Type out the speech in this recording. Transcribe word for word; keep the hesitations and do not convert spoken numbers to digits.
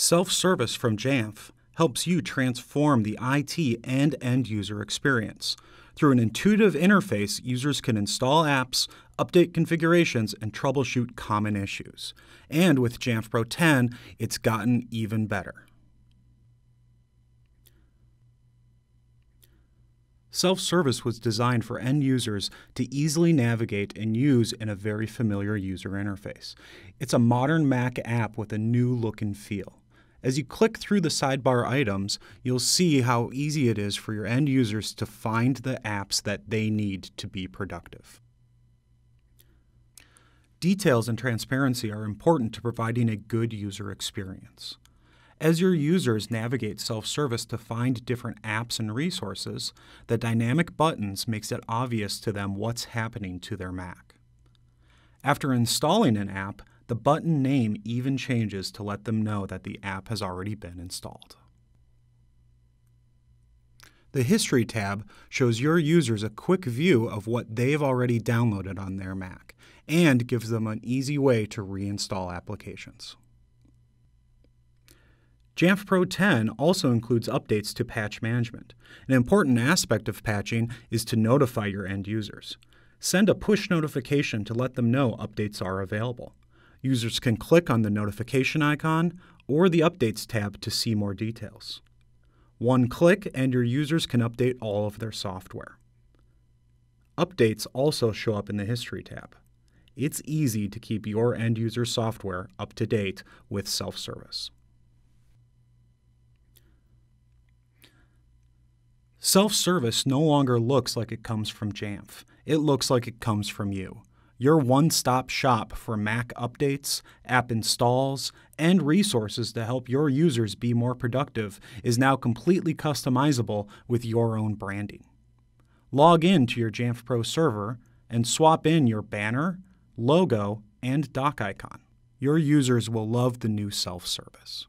Self Service from Jamf helps you transform the I T and end user experience. Through an intuitive interface, users can install apps, update configurations, and troubleshoot common issues. And with Jamf Pro ten, it's gotten even better. Self-service was designed for end users to easily navigate and use in a very familiar user interface. It's a modern Mac app with a new look and feel. As you click through the sidebar items, you'll see how easy it is for your end users to find the apps that they need to be productive. Details and transparency are important to providing a good user experience. As your users navigate self-service to find different apps and resources, the dynamic buttons makes it obvious to them what's happening to their Mac. After installing an app, the button name even changes to let them know that the app has already been installed. The History tab shows your users a quick view of what they've already downloaded on their Mac and gives them an easy way to reinstall applications. Jamf Pro ten also includes updates to patch management. An important aspect of patching is to notify your end users. Send a push notification to let them know updates are available. Users can click on the notification icon or the Updates tab to see more details. One click and your users can update all of their software. Updates also show up in the History tab. It's easy to keep your end user software up to date with self-service. Self-service no longer looks like it comes from Jamf. It looks like it comes from you. Your one-stop shop for Mac updates, app installs, and resources to help your users be more productive is now completely customizable with your own branding. Log in to your Jamf Pro server and swap in your banner, logo, and dock icon. Your users will love the new self-service.